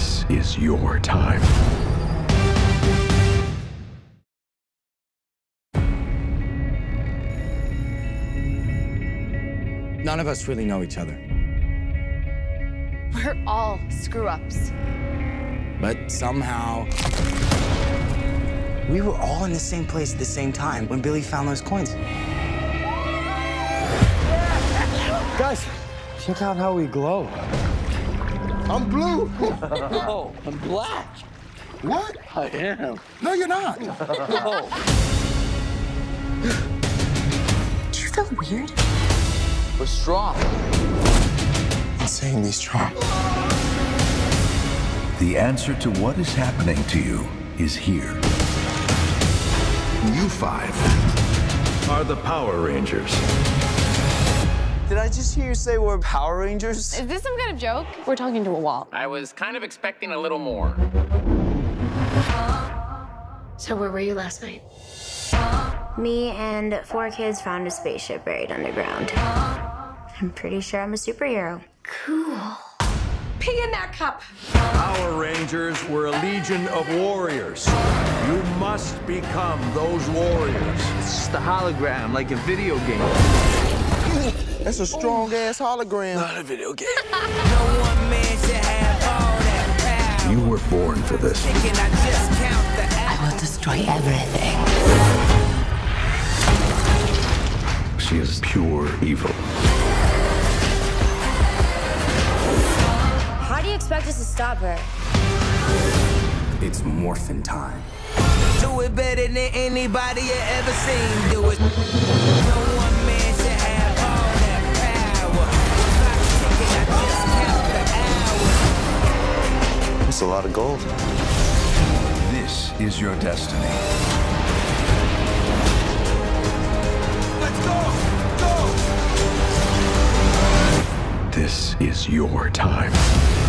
This is your time. None of us really know each other. We're all screw-ups. But somehow, we were all in the same place at the same time when Billy found those coins. Guys, check out how we glow. I'm blue. No, I'm black. What? I am. No, you're not. No. Do you feel weird? We're strong. Insanely strong. The answer to what is happening to you is here. You five are the Power Rangers. Did I just hear you say we're Power Rangers? Is this some kind of joke? We're talking to a wall. I was kind of expecting a little more. So where were you last night? Me and 4 kids found a spaceship buried underground. I'm pretty sure I'm a superhero. Cool. Pee in that cup. Power Rangers were a legion of warriors. You must become those warriors. It's just a hologram, like a video game. That's a strong-ass hologram. Not a video game. You were born for this. I will destroy everything. She is pure evil. How do you expect us to stop her? It's morphin' time. Do it better than anybody you ever seen. Do it. It's a lot of gold. This is your destiny. Let's go! Go! This is your time.